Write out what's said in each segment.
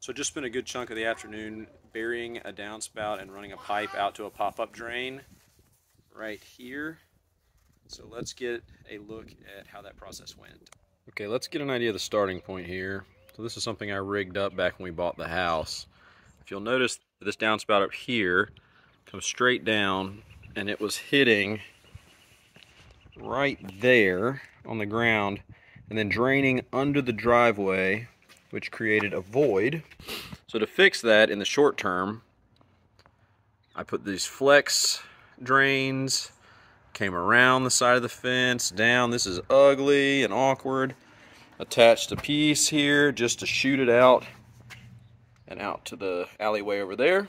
So just spent a good chunk of the afternoon burying a downspout and running a pipe out to a pop-up drain right here. So let's get a look at how that process went. Okay, let's get an idea of the starting point here. So this is something I rigged up back when we bought the house. If you'll notice, this downspout up here comes straight down and it was hitting right there on the ground and then draining under the driveway, which created a void. So to fix that in the short term, I put these flex drains, came around the side of the fence, down. This is ugly and awkward. Attached a piece here just to shoot it out and out to the alleyway over there.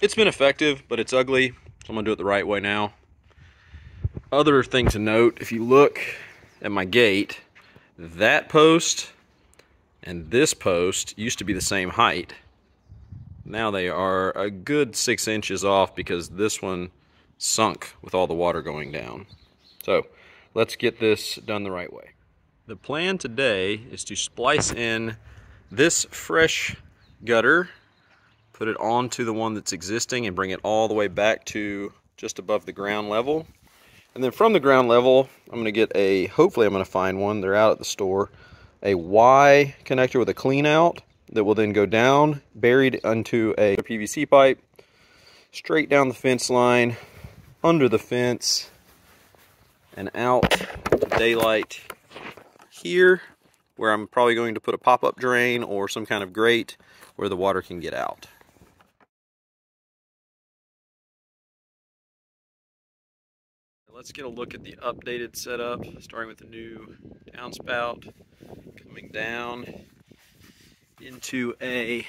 It's been effective, but it's ugly, so I'm gonna do it the right way now. Other thing to note, if you look at my gate, that post and this post used to be the same height. Now they are a good 6 inches off because this one sunk with all the water going down. So let's get this done the right way. The plan today is to splice in this fresh gutter, put it onto the one that's existing and bring it all the way back to just above the ground level. And then from the ground level, I'm gonna get a, hopefully I'm gonna find one, they're out at the store, a Y connector with a clean out that will then go down, buried into a PVC pipe, straight down the fence line, under the fence, and out to daylight here, where I'm probably going to put a pop-up drain or some kind of grate where the water can get out. Let's get a look at the updated setup, starting with the new downspout, coming down into a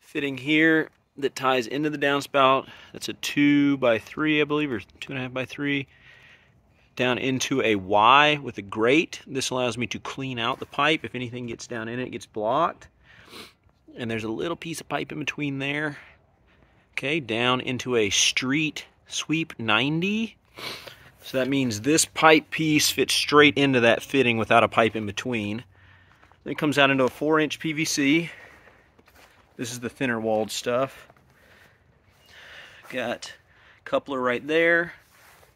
fitting here that ties into the downspout. That's a 2x3, I believe, or 2.5x3. Down into a Y with a grate. This allows me to clean out the pipe. If anything gets down in it, it gets blocked. And there's a little piece of pipe in between there. Okay, down into a street sweep 90. So that means this pipe piece fits straight into that fitting without a pipe in between. Then it comes out into a 4-inch PVC. This is the thinner walled stuff. Got coupler right there,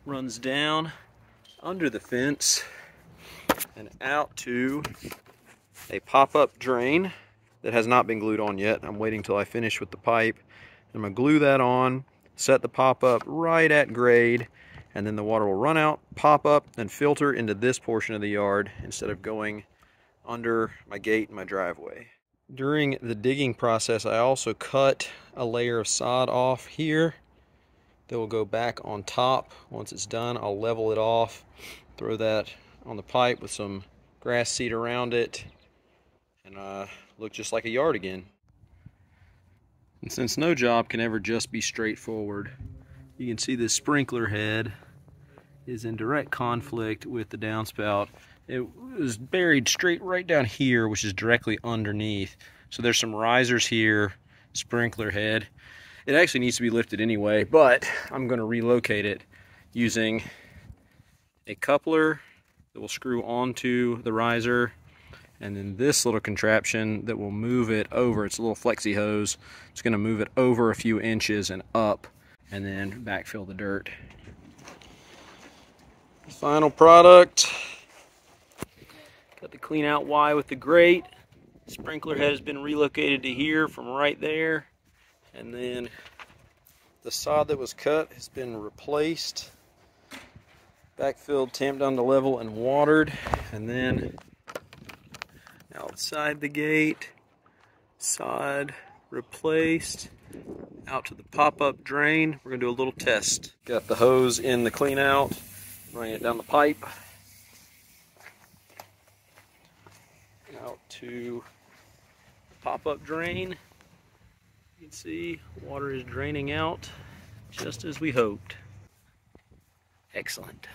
runs down under the fence and out to a pop-up drain that has not been glued on yet. I'm waiting till I finish with the pipe. I'm gonna glue that on, set the pop-up right at grade, and then the water will run out, pop up, and filter into this portion of the yard instead of going under my gate and my driveway. During the digging process, I also cut a layer of sod off here that will go back on top. Once it's done, I'll level it off, throw that on the pipe with some grass seed around it, and look just like a yard again. And since no job can ever just be straightforward, you can see this sprinkler head is in direct conflict with the downspout. It was buried straight right down here, which is directly underneath. So there's some risers here, sprinkler head. It actually needs to be lifted anyway, but I'm going to relocate it using a coupler that will screw onto the riser, and then this little contraption that will move it over. It's a little flexi hose. It's going to move it over a few inches and up, and then backfill the dirt. Final product. Got the clean out Y with the grate. Sprinkler head has been relocated to here from right there. And then the sod that was cut has been replaced, backfilled, tamped down to level, and watered. And then outside the gate, sod replaced, out to the pop-up drain. We're gonna do a little test. Got the hose in the clean out, running it down the pipe, out to the pop-up drain. You can see water is draining out just as we hoped. Excellent.